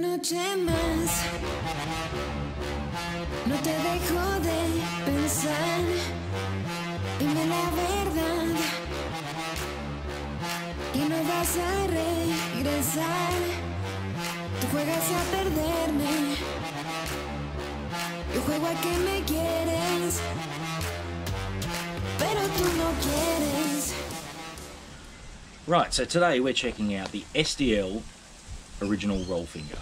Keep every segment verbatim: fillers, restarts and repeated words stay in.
no temas, no te dejo de pensar, dime la verdad, y no vas a regresar, tú juegas a perderme, yo juego a que me quieres, pero tú no quieres. Right, so today we're checking out the S D L original roll finger.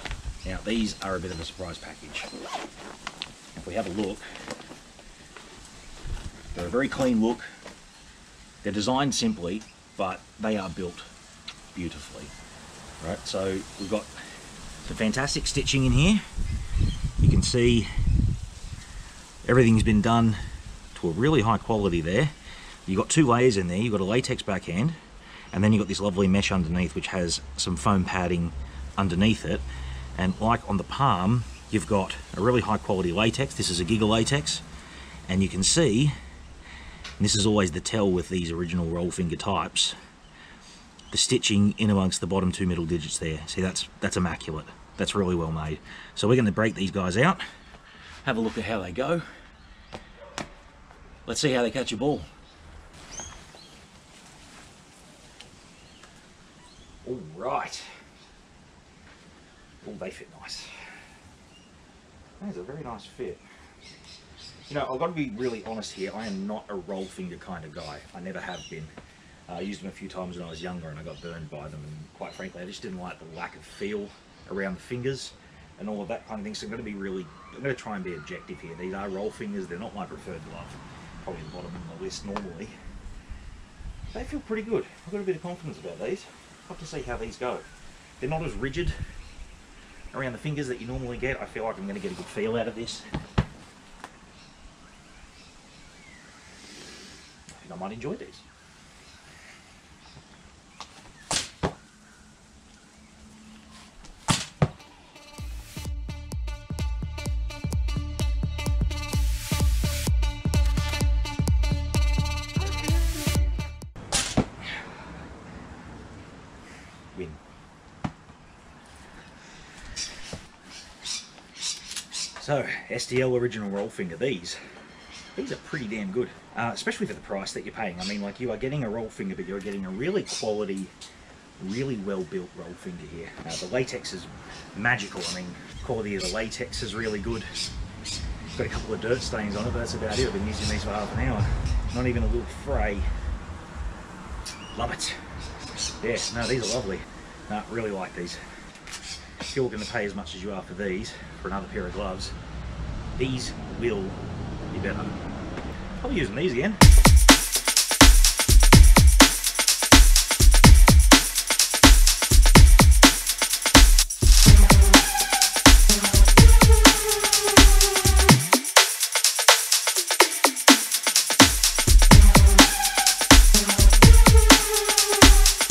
Now these are a bit of a surprise package. If we have a look, they're a very clean look. They're designed simply, but they are built beautifully. Right, so we've got some fantastic stitching in here. You can see everything's been done to a really high quality there. You've got two layers in there. You've got a latex backhand, and then you've got this lovely mesh underneath which has some foam padding underneath it, and like on the palm you've got a really high quality latex. This is a Giga latex, and you can see, and this is always the tell with these original roll finger types, the stitching in amongst the bottom two middle digits there. See, that's that's immaculate. That's really well made. So we're going to break these guys out, have a look at how they go. Let's see how they catch a ball. All right. Oh, they fit nice. That is a very nice fit. You know, I've got to be really honest here. I am not a roll finger kind of guy. I never have been. Uh, I used them a few times when I was younger and I got burned by them. And quite frankly, I just didn't like the lack of feel around the fingers and all of that kind of thing. So I'm going to be really, I'm going to try and be objective here. These are roll fingers. They're not my preferred love. Probably the bottom of the list normally. They feel pretty good. I've got a bit of confidence about these. I'll have to see how these go. They're not as rigid around the fingers that you normally get. I feel like I'm going to get a good feel out of this. I think I might enjoy these. Win. So, S D L original roll finger, these, these are pretty damn good, uh, especially for the price that you're paying. I mean, like, you are getting a roll finger, but you're getting a really quality, really well-built roll finger here. Uh, the latex is magical. I mean, quality of the latex is really good. It's got a couple of dirt stains on it, but that's about it. I've been using these for half an hour. Not even a little fray. Love it. Yeah, no, these are lovely. No, really like these. If you're going to pay as much as you are for these, for another pair of gloves, these will be better. I'll be using these again.